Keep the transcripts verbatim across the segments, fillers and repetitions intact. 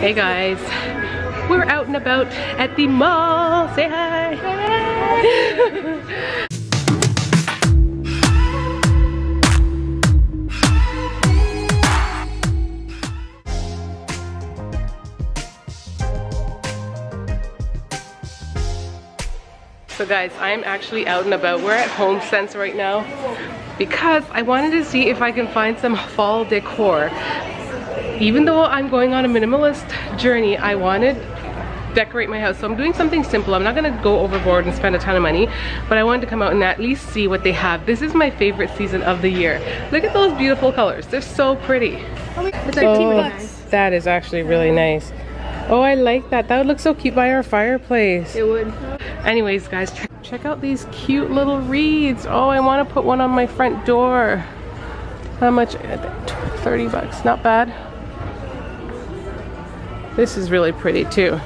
Hey guys, we're out and about at the mall. Say hi. Hey. So guys, I'm actually out and about. We're at HomeSense right now because I wanted to see if I can find some fall decor. Even though I'm going on a minimalist journey, I wanted to decorate my house. So I'm doing something simple. I'm not gonna go overboard and spend a ton of money, but I wanted to come out and at least see what they have. This is my favorite season of the year. Look at those beautiful colors. They're so pretty. Oh, that is actually really nice. Oh, I like that. That would look so cute by our fireplace. It would. Anyways, guys, check out these cute little wreaths. Oh, I want to put one on my front door. How much? thirty bucks. Not bad. This is really pretty too.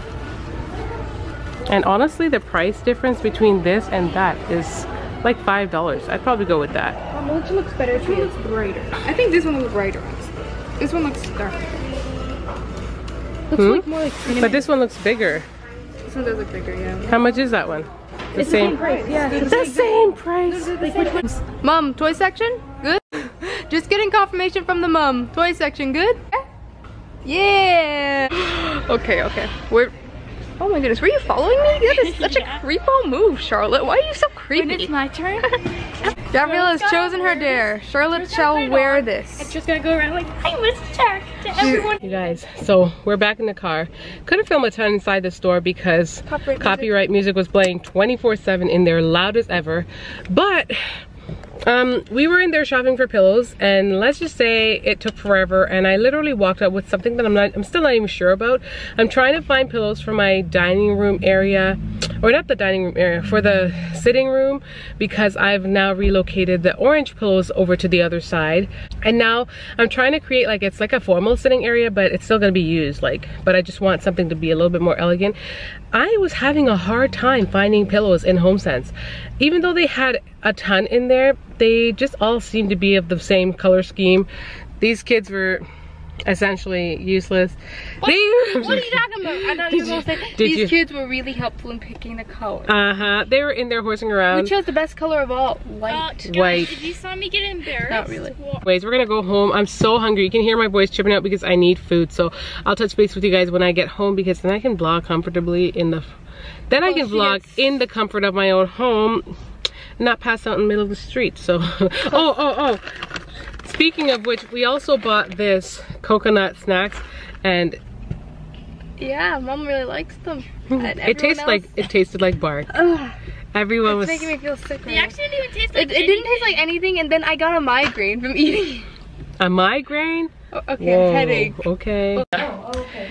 And honestly, the price difference between this and that is like five dollars. I'd probably go with that. Um, which looks better? This one looks brighter. I think this one looks brighter. This one looks darker. Looks hmm? like more like cinnamon. But this one looks bigger. This one does look bigger, yeah. How much is that one? The it's same, the same price. Yeah, the, the same price. Like which ones? Mom, toy section? Good. Just getting confirmation from the mom. Toy section, good? Yeah. Okay, okay. We're. Oh my goodness, were you following me? That is such yeah. a creepo move, Charlotte. Why are you so creepy? When it's my turn. Gabrielle has chosen her dare. Charlotte shall wear on. this. It's just gonna go around like, I was dark to everyone. You guys, so we're back in the car. Couldn't film a ton inside the store because copyright, copyright music. music was playing twenty-four seven in their loudest ever. But um, we were in there shopping for pillows, and let's just say it took forever. And I literally walked up with something that I'm not, I'm still not even sure about. I'm trying to find pillows for my dining room area. Or not the dining room area, for the sitting room, because I've now relocated the orange pillows over to the other side. And now I'm trying to create like, it's like a formal sitting area, but it's still gonna be used. Like, but I just want something to be a little bit more elegant. I was having a hard time finding pillows in HomeSense. Even though they had a ton in there, they just all seemed to be of the same color scheme. These kids were essentially useless. What, they, what are you talking about? I thought you were going to say these you, kids were really helpful in picking the color. Uh huh. They were in there horsing around. We chose the best color of all, white. Uh, white. If you saw me get embarrassed. Not really. Anyways, we're gonna go home. I'm so hungry. You can hear my voice chipping out because I need food. So I'll touch base with you guys when I get home, because then I can vlog comfortably in the. Then oh, I can vlog gets... in the comfort of my own home, not pass out in the middle of the street. So, oh oh oh. Speaking of which, we also bought this coconut snacks, and yeah, mom really likes them. It tastes else... like it tasted like bark. Ugh. Everyone it's was making me feel sick. Right? It actually didn't even taste like it, anything. It didn't taste like anything, and then I got a migraine from eating. A migraine? Oh, okay, Whoa, a headache. Okay. Oh, okay.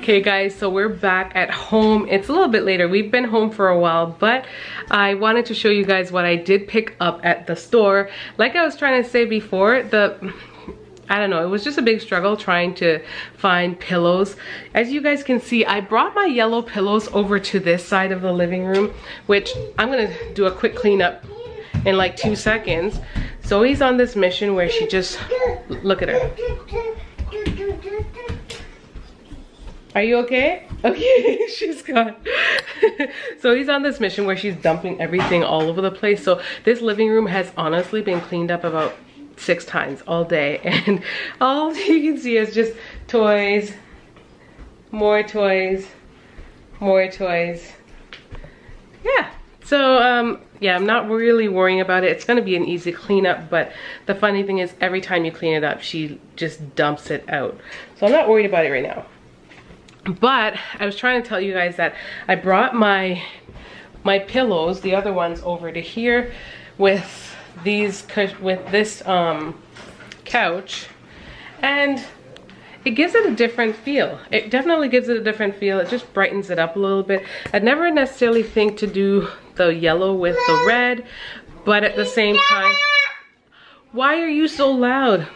Okay guys, so we're back at home. It's a little bit later. We've been home for a while, but I wanted to show you guys what I did pick up at the store. Like I was trying to say before, the I don't know, it was just a big struggle trying to find pillows. As you guys can see, I brought my yellow pillows over to this side of the living room, which I'm gonna do a quick cleanup in like two seconds. Zoe's on this mission where she just, look at her. Are you okay? Okay, she's gone. So he's on this mission where she's dumping everything all over the place. So this living room has honestly been cleaned up about six times all day. And all you can see is just toys, more toys, more toys. Yeah. So, um, yeah, I'm not really worrying about it. It's gonna be an easy cleanup, but the funny thing is every time you clean it up, she just dumps it out. So I'm not worried about it right now. But I was trying to tell you guys that I brought my my pillows, the other ones, over to here with these with this um, couch, and it gives it a different feel. It definitely gives it a different feel. It just brightens it up a little bit. I'd never necessarily think to do the yellow with the red, but at the same time, why are you so loud?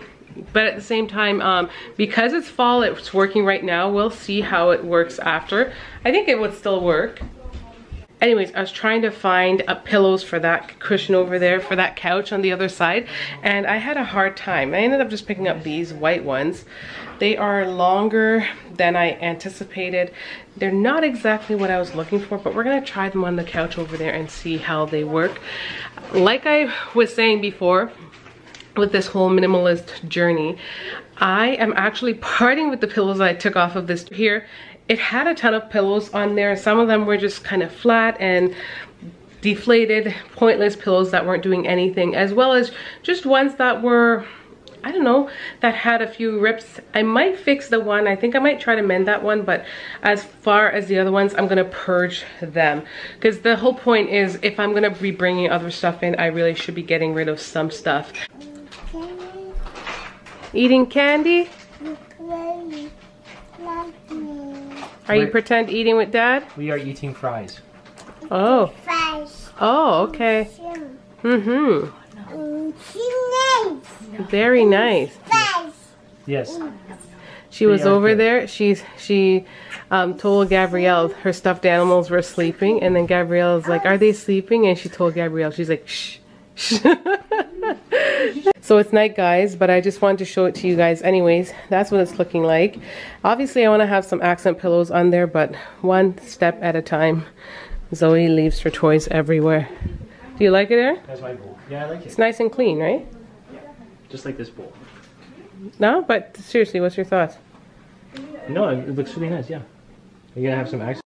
But at the same time, um, because it's fall, it's working right now. We'll see how it works after. I think it would still work. anyways, I was trying to find uh, pillows for that cushion over there, for that couch on the other side, and I had a hard time. I ended up just picking up these white ones. They are longer than I anticipated. They're not exactly what I was looking for, but we're gonna try them on the couch over there and see how they work. Like I was saying before, with this whole minimalist journey, I am actually parting with the pillows I took off of this here. It had a ton of pillows on there. Some of them were just kind of flat and deflated, pointless pillows that weren't doing anything, as well as just ones that were, I don't know, that had a few rips. I might fix the one, I think I might try to mend that one, but as far as the other ones, I'm gonna purge them, because the whole point is, if I'm gonna be bringing other stuff in, I really should be getting rid of some stuff. Eating candy? Are you pretend eating with Dad? We are eating fries. Oh. Fries. Oh, okay. Mm-hmm. Very nice. Fries. Yes. She was over there. She's she um, told Gabrielle her stuffed animals were sleeping, and then Gabrielle's like, "Are they sleeping?" And she told Gabrielle, she's like, "Shh." So it's night, guys, but I just wanted to show it to you guys anyways. That's what it's looking like. Obviously I want to have some accent pillows on there, but one step at a time. Zoe leaves her toys everywhere. Do you like it, Aaron? That's my bowl. Yeah, I like it. It's nice and clean, right? Yeah, just like this bowl. No, but seriously, what's your thoughts? No, it looks really nice. Yeah, you're gonna have some accent.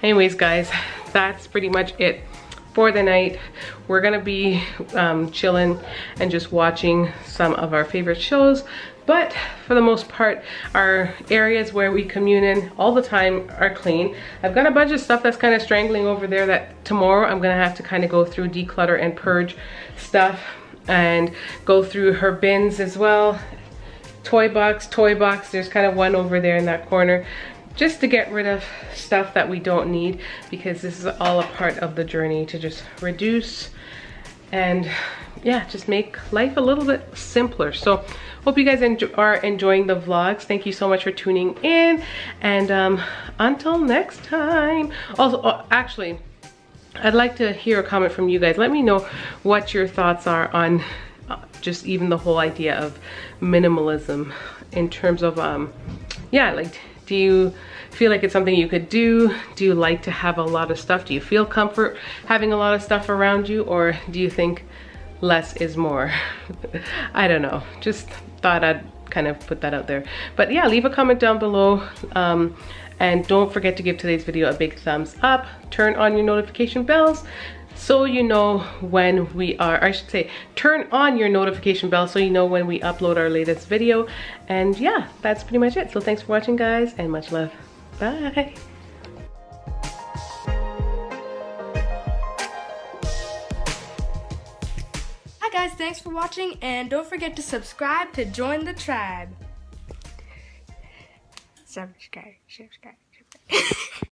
Anyways, guys, that's pretty much it for the night. We're gonna be um, chilling and just watching some of our favorite shows, but for the most part, our areas where we commune in all the time are clean. I've got a bunch of stuff that's kind of strangling over there that tomorrow I'm gonna have to kind of go through, declutter and purge stuff, and go through her bins as well. Toy box, toy box, there's kind of one over there in that corner, just to get rid of stuff that we don't need, because this is all a part of the journey to just reduce and yeah, just make life a little bit simpler. So hope you guys enjoy, are enjoying the vlogs. Thank you so much for tuning in, and um, until next time. Also, oh, actually, I'd like to hear a comment from you guys. Let me know what your thoughts are on just even the whole idea of minimalism in terms of, um, yeah, like, do you feel like it's something you could do? Do you like to have a lot of stuff? Do you feel comfort having a lot of stuff around you? Or do you think less is more? I don't know. Just thought I'd kind of put that out there. But yeah, leave a comment down below. Um, and don't forget to give today's video a big thumbs up. Turn on your notification bells so you know when we are, I should say, turn on your notification bell so you know when we upload our latest video. And yeah, that's pretty much it. So thanks for watching, guys, and much love. Bye. Hi guys, thanks for watching, and don't forget to subscribe to join the tribe. Subscribe, subscribe, subscribe.